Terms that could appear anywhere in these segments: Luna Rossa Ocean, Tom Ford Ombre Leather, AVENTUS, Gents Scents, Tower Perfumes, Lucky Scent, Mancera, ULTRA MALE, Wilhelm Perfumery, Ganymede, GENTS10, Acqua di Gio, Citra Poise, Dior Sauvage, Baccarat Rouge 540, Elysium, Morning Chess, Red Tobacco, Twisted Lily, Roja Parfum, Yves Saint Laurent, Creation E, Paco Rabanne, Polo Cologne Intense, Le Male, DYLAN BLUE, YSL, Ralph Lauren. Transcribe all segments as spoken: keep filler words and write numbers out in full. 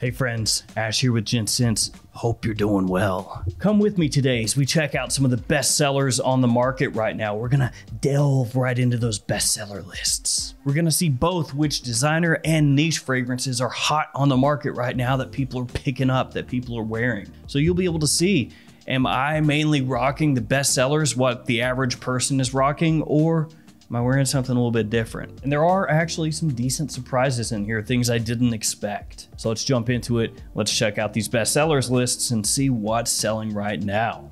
Hey friends, Ash here with Gents Scents. Hope you're doing well. Come with me today as we check out some of the best sellers on the market right now. We're gonna delve right into those bestseller lists. We're gonna see both which designer and niche fragrances are hot on the market right now that people are picking up, that people are wearing. So you'll be able to see, am I mainly rocking the bestsellers, what the average person is rocking, or am I wearing something a little bit different? And there are actually some decent surprises in here, things I didn't expect. So let's jump into it. Let's check out these bestsellers lists and see what's selling right now.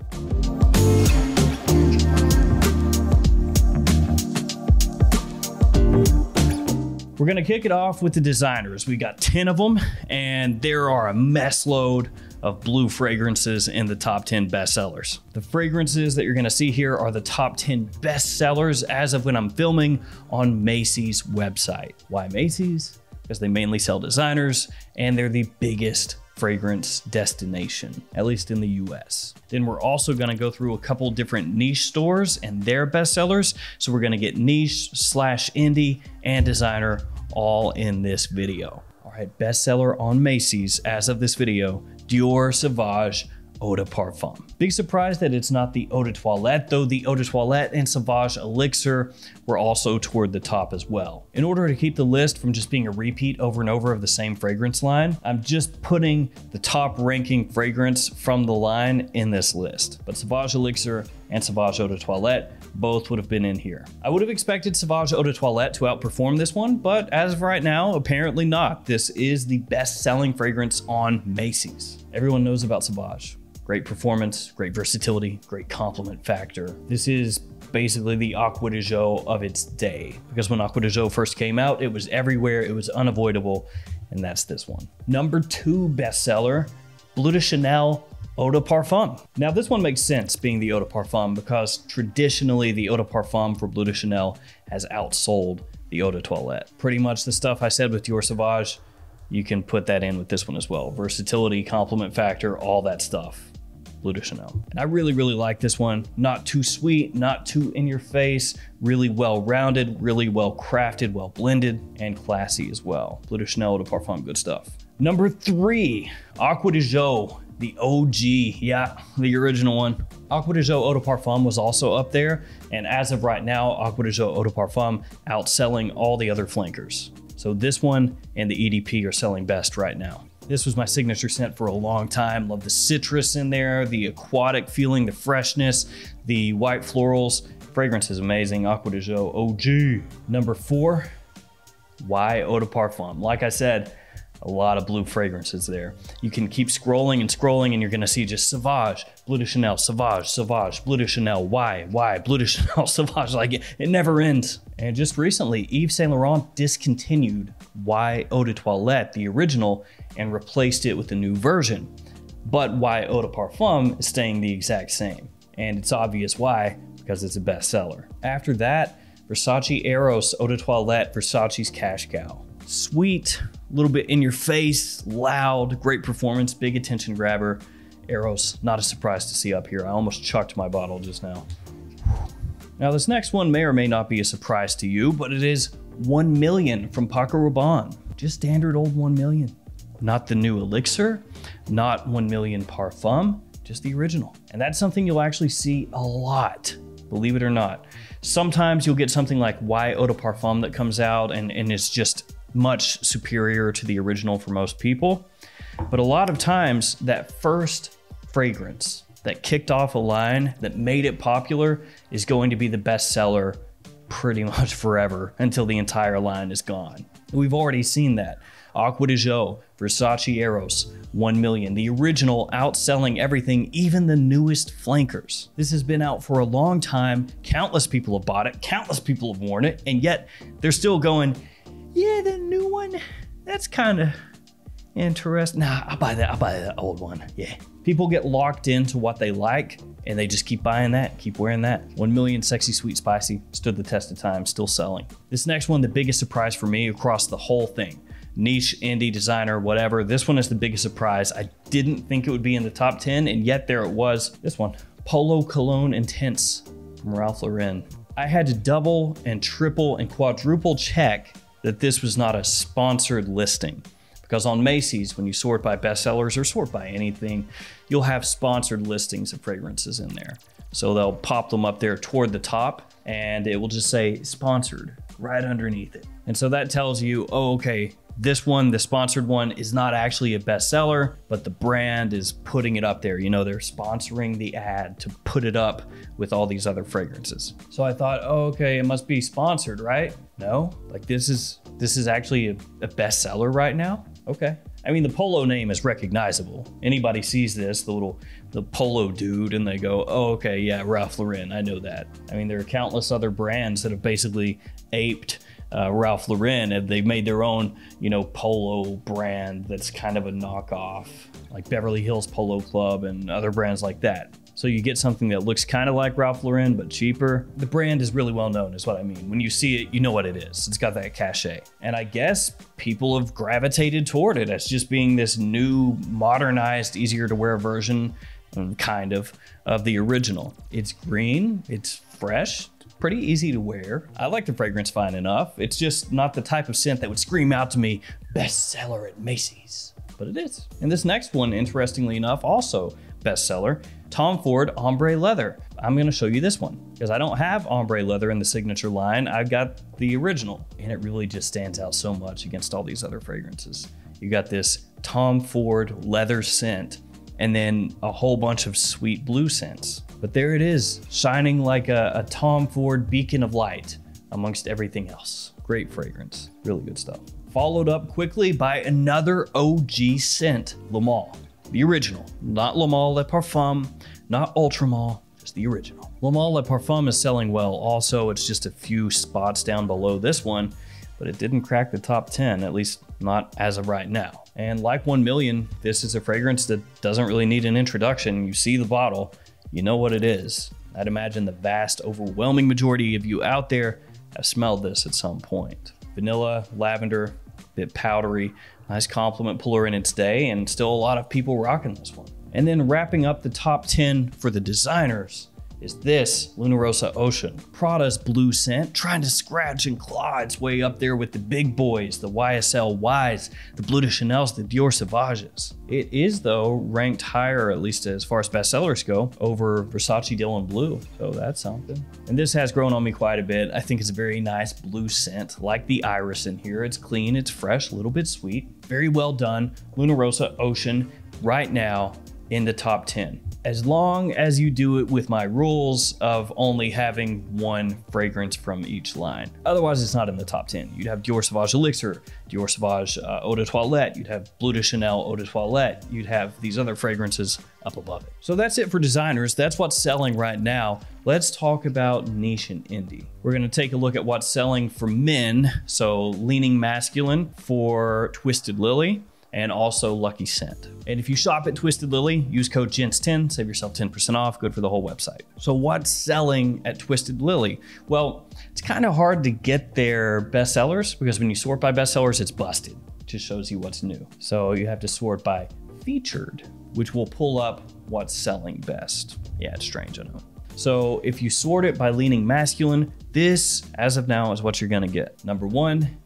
We're gonna kick it off with the designers. We got ten of them, and there are a mess load of blue fragrances in the top ten bestsellers. The fragrances that you're gonna see here are the top ten bestsellers as of when I'm filming on Macy's website. Why Macy's? Because they mainly sell designers and they're the biggest fragrance destination, at least in the U S. Then we're also gonna go through a couple different niche stores and their bestsellers. So we're gonna get niche slash indie and designer all in this video. All right, bestseller on Macy's as of this video, Dior Sauvage Eau de Parfum. Big surprise that it's not the Eau de Toilette, though the Eau de Toilette and Sauvage Elixir were also toward the top as well. In order to keep the list from just being a repeat over and over of the same fragrance line, I'm just putting the top ranking fragrance from the line in this list. But Sauvage Elixir and Sauvage Eau de Toilette both would have been in here. I would have expected Sauvage Eau de Toilette to outperform this one, but as of right now, apparently not. This is the best-selling fragrance on Macy's. Everyone knows about Sauvage. Great performance, great versatility, great compliment factor. This is basically the Acqua di Gio of its day, because when Acqua di Gio first came out, it was everywhere, it was unavoidable, and that's this one. Number two bestseller, Bleu de Chanel Eau de Parfum. Now this one makes sense being the Eau de Parfum, because traditionally the Eau de Parfum for Bleu de Chanel has outsold the Eau de Toilette. Pretty much the stuff I said with Dior Sauvage, you can put that in with this one as well. Versatility, compliment factor, all that stuff. Bleu de Chanel. And I really, really like this one. Not too sweet, not too in your face, really well-rounded, really well-crafted, well-blended, and classy as well. Bleu de Chanel Eau de Parfum, good stuff. Number three, Acqua di Gio, the O G, yeah, the original one. Acqua di Gio Eau de Parfum was also up there, and as of right now, Acqua di Gio Eau de Parfum outselling all the other flankers. So this one and the E D P are selling best right now. This was my signature scent for a long time. Love the citrus in there, the aquatic feeling, the freshness, the white florals. Fragrance is amazing. Acqua di Gio O G. Number four, why Eau de Parfum? Like I said, a lot of blue fragrances there. You can keep scrolling and scrolling and you're gonna see just Sauvage, Bleu de Chanel, Sauvage, Sauvage, Bleu de Chanel, why, why, Bleu de Chanel, Sauvage, like it, it never ends. And just recently, Yves Saint Laurent discontinued Y Eau de Toilette, the original, and replaced it with a new version. But Y Eau de Parfum is staying the exact same. And it's obvious why, because it's a bestseller. After that, Versace Eros Eau de Toilette, Versace's Cash Cow. Sweet, a little bit in your face, loud, great performance, big attention grabber. Eros, not a surprise to see up here. I almost chucked my bottle just now. Now this next one may or may not be a surprise to you, but it is one million from Paco Rabanne. Just standard old one million. Not the new Elixir, not one million Parfum, just the original. And that's something you'll actually see a lot, believe it or not. Sometimes you'll get something like Y Eau de Parfum that comes out and, and it's just much superior to the original for most people. But a lot of times that first fragrance that kicked off a line that made it popular is going to be the bestseller pretty much forever until the entire line is gone. And we've already seen that. Acqua di Gio, Versace Eros, one million, the original outselling everything, even the newest flankers. This has been out for a long time. Countless people have bought it, countless people have worn it, and yet they're still going, yeah, the new one, that's kind of interesting. Nah, I'll buy that, I'll buy that old one, yeah. People get locked into what they like and they just keep buying that, keep wearing that. one million Sexy Sweet Spicy stood the test of time, still selling. This next one, the biggest surprise for me across the whole thing. Niche, indie, designer, whatever. This one is the biggest surprise. I didn't think it would be in the top ten, and yet there it was. This one, Polo Cologne Intense from Ralph Lauren. I had to double and triple and quadruple check that this was not a sponsored listing, Because on Macy's, when you sort by bestsellers or sort by anything, you'll have sponsored listings of fragrances in there. So they'll pop them up there toward the top and it will just say sponsored right underneath it. And so that tells you, oh, okay, this one, the sponsored one, is not actually a bestseller, but the brand is putting it up there. You know, they're sponsoring the ad to put it up with all these other fragrances. So I thought, oh, okay, it must be sponsored, right? No, like this is, this is actually a, a bestseller right now. Okay. I mean, the Polo name is recognizable. Anybody sees this, the little, the Polo dude, and they go, oh, okay, yeah, Ralph Lauren, I know that. I mean, there are countless other brands that have basically aped uh, Ralph Lauren, and they've made their own, you know, Polo brand that's kind of a knockoff, like Beverly Hills Polo Club and other brands like that. So you get something that looks kind of like Ralph Lauren, but cheaper. The brand is really well known, is what I mean. When you see it, you know what it is. It's got that cachet. And I guess people have gravitated toward it as just being this new, modernized, easier to wear version, kind of, of the original. It's green, it's fresh, it's pretty easy to wear. I like the fragrance fine enough. It's just not the type of scent that would scream out to me, bestseller at Macy's, but it is. And this next one, interestingly enough, also bestseller, Tom Ford Ombre Leather. I'm gonna show you this one because I don't have Ombre Leather in the signature line. I've got the original, and it really just stands out so much against all these other fragrances. You got this Tom Ford leather scent and then a whole bunch of sweet blue scents. But there it is, shining like a, a Tom Ford beacon of light amongst everything else. Great fragrance, really good stuff. Followed up quickly by another O G scent, Le Male. The original, not Le Male Le Parfum, not Ultra Male, just the original. Le Male Le Parfum is selling well. Also, it's just a few spots down below this one, but it didn't crack the top ten, at least not as of right now. And like one million, this is a fragrance that doesn't really need an introduction. You see the bottle, you know what it is. I'd imagine the vast, overwhelming majority of you out there have smelled this at some point. Vanilla, lavender, a bit powdery, nice compliment puller in its day, and still a lot of people rocking this one. And then wrapping up the top ten for the designers is this Luna Rossa Ocean. Prada's blue scent, trying to scratch and claw its way up there with the big boys, the Y S L Ys, the Bleu de Chanels, the Dior Sauvages. It is though ranked higher, at least as far as bestsellers go, over Versace DYLAN BLUE, so that's something. And this has grown on me quite a bit. I think it's a very nice blue scent, like the iris in here. It's clean, it's fresh, a little bit sweet. Very well done, Luna Rossa Ocean, right now in the top ten. As long as you do it with my rules of only having one fragrance from each line. Otherwise, it's not in the top ten. You'd have Dior Sauvage Elixir, Dior Sauvage uh, Eau de Toilette, you'd have Bleu de Chanel Eau de Toilette, you'd have these other fragrances up above it. So that's it for designers. That's what's selling right now. Let's talk about niche and indie. We're gonna take a look at what's selling for men. So leaning masculine for Twisted Lily, and also Lucky Scent. And if you shop at Twisted Lily, use code gents ten, save yourself ten percent off, good for the whole website. So what's selling at Twisted Lily? Well, it's kind of hard to get their bestsellers because when you sort by bestsellers, it's busted. It just shows you what's new. So you have to sort by featured, which will pull up what's selling best. Yeah, it's strange, I know. So if you sort it by leaning masculine, this, as of now, is what you're gonna get. Number one,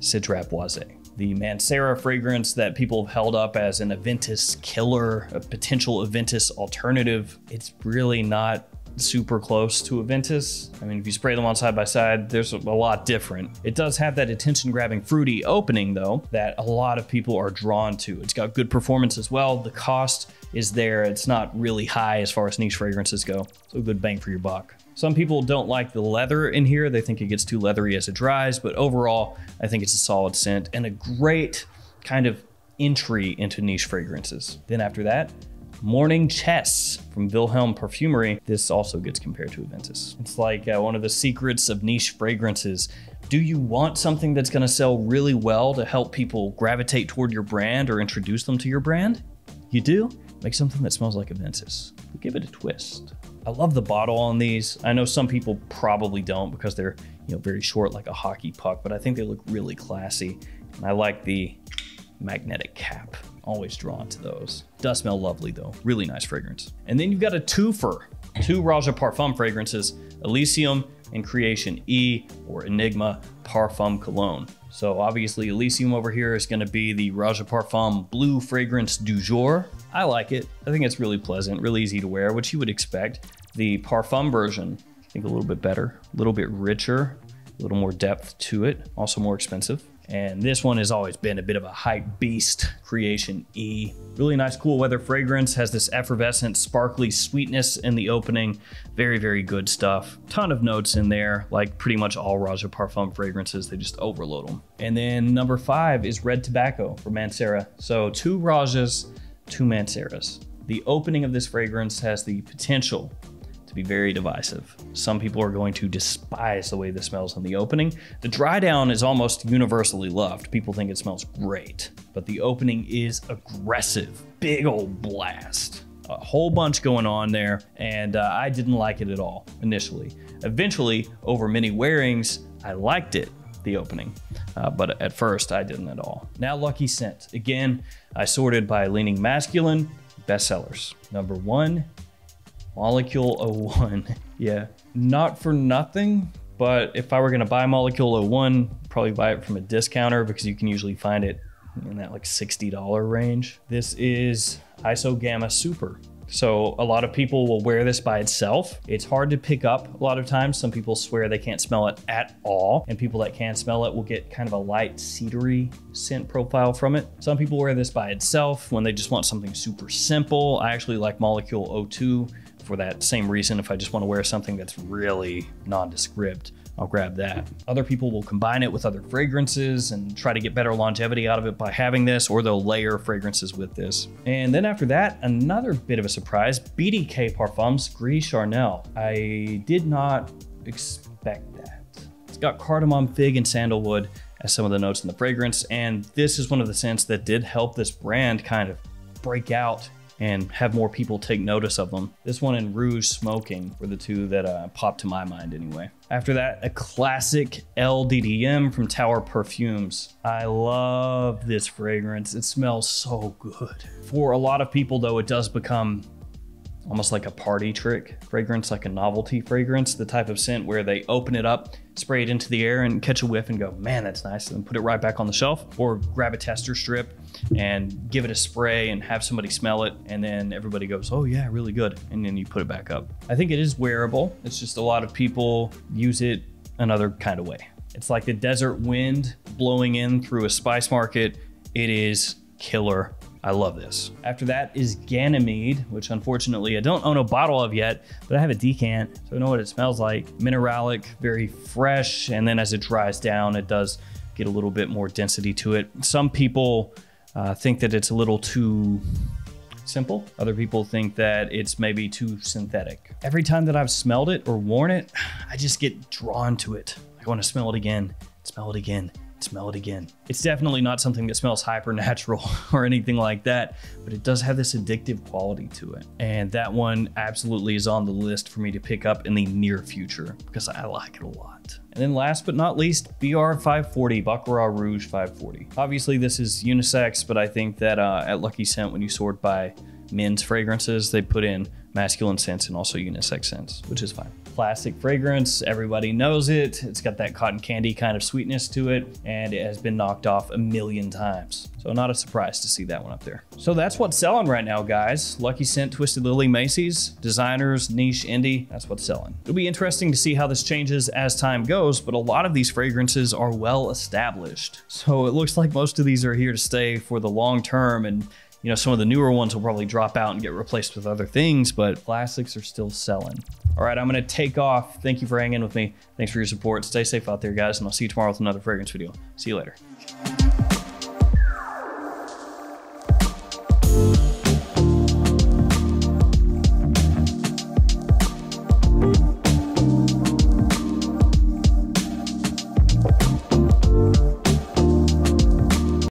Citra Poise. The Mancera fragrance that people have held up as an Aventus killer, a potential Aventus alternative. It's really not super close to Aventus. I mean, if you spray them on side by side, there's a lot different. It does have that attention-grabbing fruity opening though, that a lot of people are drawn to. It's got good performance as well. The cost is there. It's not really high as far as niche fragrances go. So good bang for your buck. Some people don't like the leather in here. They think it gets too leathery as it dries, but overall, I think it's a solid scent and a great kind of entry into niche fragrances. Then after that, Morning Chess from Wilhelm Perfumery. This also gets compared to Aventus. It's like uh, one of the secrets of niche fragrances. Do you want something that's gonna sell really well to help people gravitate toward your brand or introduce them to your brand? You do? Make something that smells like Aventus. Give it a twist. I love the bottle on these. I know some people probably don't because they're, you know, very short like a hockey puck, but I think they look really classy. And I like the magnetic cap. Always drawn to those. Does smell lovely though. Really nice fragrance. And then you've got a twofer. Two Roja Parfum fragrances, Elysium and Creation E, or Enigma Parfum Cologne. So obviously Elysium over here is gonna be the Roja Parfum Blue Fragrance du Jour. I like it. I think it's really pleasant, really easy to wear, which you would expect. The Parfum version, I think a little bit better, a little bit richer, a little more depth to it, also more expensive. And this one has always been a bit of a hype beast, Creation E. Really nice cool weather fragrance, has this effervescent, sparkly sweetness in the opening. Very, very good stuff. Ton of notes in there, like pretty much all Roja Parfum fragrances, they just overload them. And then number five is Red Tobacco for Mancera. So two Rojas, two Manceras. The opening of this fragrance has the potential to be very divisive. Some people are going to despise the way this smells in the opening. The dry down is almost universally loved. People think it smells great, but the opening is aggressive, big old blast. A whole bunch going on there, and uh, I didn't like it at all initially. Eventually, over many wearings, I liked it, the opening, uh, but at first I didn't at all. Now Lucky Scent. Again, I sorted by leaning masculine, bestsellers. Number one, Molecule oh one, yeah. Not for nothing, but if I were gonna buy Molecule oh one, probably buy it from a discounter because you can usually find it in that like sixty dollar range. This is I S O Gamma Super. So a lot of people will wear this by itself. It's hard to pick up a lot of times. Some people swear they can't smell it at all. And people that can smell it will get kind of a light cedary scent profile from it. Some people wear this by itself when they just want something super simple. I actually like Molecule oh two. For that same reason, if I just want to wear something that's really nondescript, I'll grab that. Other people will combine it with other fragrances and try to get better longevity out of it by having this, or they'll layer fragrances with this. And then after that, another bit of a surprise, B D K Parfums Gris Charnel. I did not expect that. It's got cardamom, fig, and sandalwood as some of the notes in the fragrance. And this is one of the scents that did help this brand kind of break out and have more people take notice of them. This one and Rouge Smoking were the two that uh, popped to my mind anyway. After that, a classic L D D M from Tower Perfumes. I love this fragrance. It smells so good. For a lot of people though, it does become almost like a party trick fragrance, like a novelty fragrance, the type of scent where they open it up, spray it into the air and catch a whiff and go, man, that's nice, and put it right back on the shelf, or grab a tester strip and give it a spray and have somebody smell it. And then everybody goes, oh yeah, really good. And then you put it back up. I think it is wearable. It's just a lot of people use it another kind of way. It's like the desert wind blowing in through a spice market. It is killer. I love this. After that is Ganymede, which unfortunately I don't own a bottle of yet, but I have a decant, so I know what it smells like. Mineralic, very fresh, and then as it dries down, it does get a little bit more density to it. Some people uh, think that it's a little too simple. Other people think that it's maybe too synthetic. Every time that I've smelled it or worn it, I just get drawn to it. I want to smell it again, smell it again. Smell it again. It's definitely not something that smells hyper natural or anything like that, but it does have this addictive quality to it. And that one absolutely is on the list for me to pick up in the near future because I like it a lot. And then last but not least, B R five forty, Baccarat Rouge five forty. Obviously this is unisex, but I think that uh, at Lucky Scent, when you sort by men's fragrances, they put in masculine scents and also unisex scents, which is fine. Classic fragrance, everybody knows it. It's got that cotton candy kind of sweetness to it, and it has been knocked off a million times. So not a surprise to see that one up there. So that's what's selling right now, guys. Lucky Scent, Twisted Lily, Macy's, designers, niche, indie, that's what's selling. It'll be interesting to see how this changes as time goes, but a lot of these fragrances are well established. So it looks like most of these are here to stay for the long term, and you know, some of the newer ones will probably drop out and get replaced with other things, but classics are still selling. All right, I'm gonna take off. Thank you for hanging with me. Thanks for your support. Stay safe out there, guys, and I'll see you tomorrow with another fragrance video. See you later.